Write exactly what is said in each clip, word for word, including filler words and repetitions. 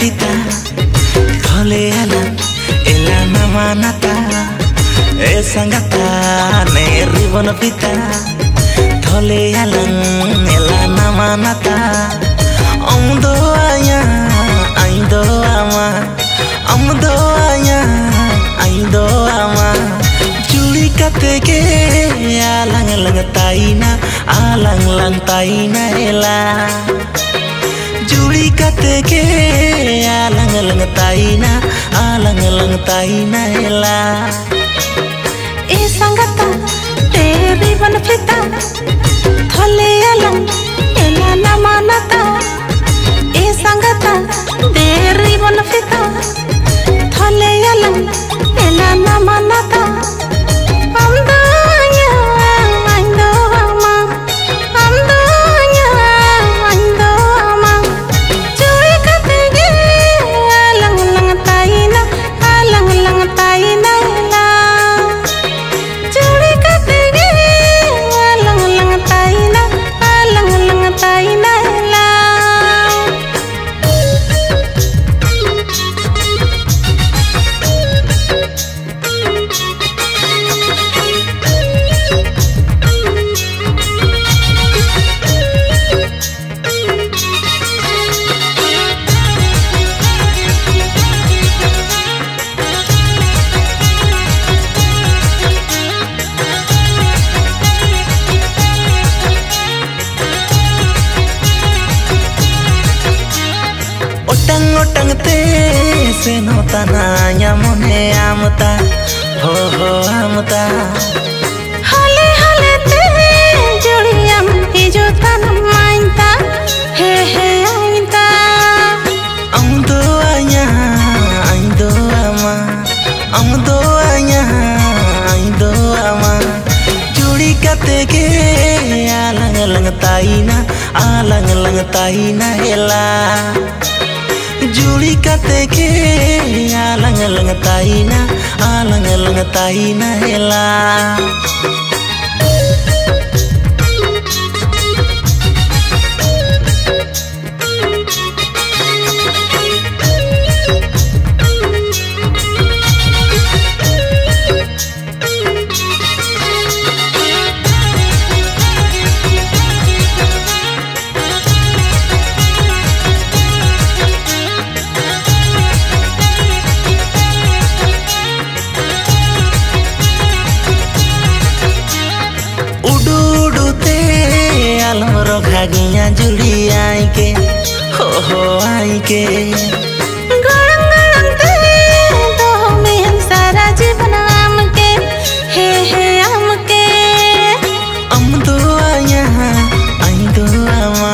पिता घोले आला एला नवा नाता ए संगाता ने रिबन पिता घोले आला एला नवा नाता अम दो आया आई दो आमा अम दो आया आई दो आमा चूड़ी कते के आलंग लंग ताईना आलंग लंग ताईना एला जुड़ी कते के आलंग लंग ताईना आलंग लंग ताईना एला ए संगता ते रिबन फिता थले आलंग एला ना मानता ए संगता ते रिबन फिता थले आलंग एला ना मानता तना मोने आमता हो हो आमता हले हले ते जुड़िया जो तना मानता हे हे आइता अम दो आया आई दो आमा अम दो आया आई दो आमा जुड़ी कते के आलंग लंग ताईना आलंग लंग ताईना हेला जुड़ी कते के आलंग लंग ताईना आलंग लंग ताईना हेला गिया जुड़ी आई के हो हो आई के गड़ंग गड़ंग ते तो में सारा जीवन आम के हे हे आम के अम दो आया आई दो आमा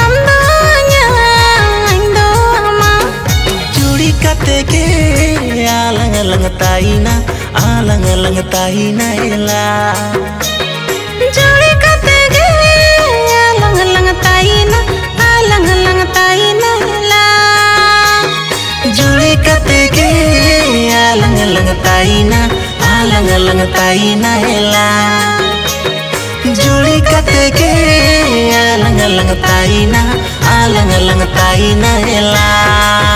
अम दो आया आई दो आमा जुड़ी कते के आलंग लंग ताईना आलंग लंग ताईना एला ताईना आलंग लंग ताईना हेला जुड़ी कते के आलंग लंग ताईना आलंग लंग ताईना हेला।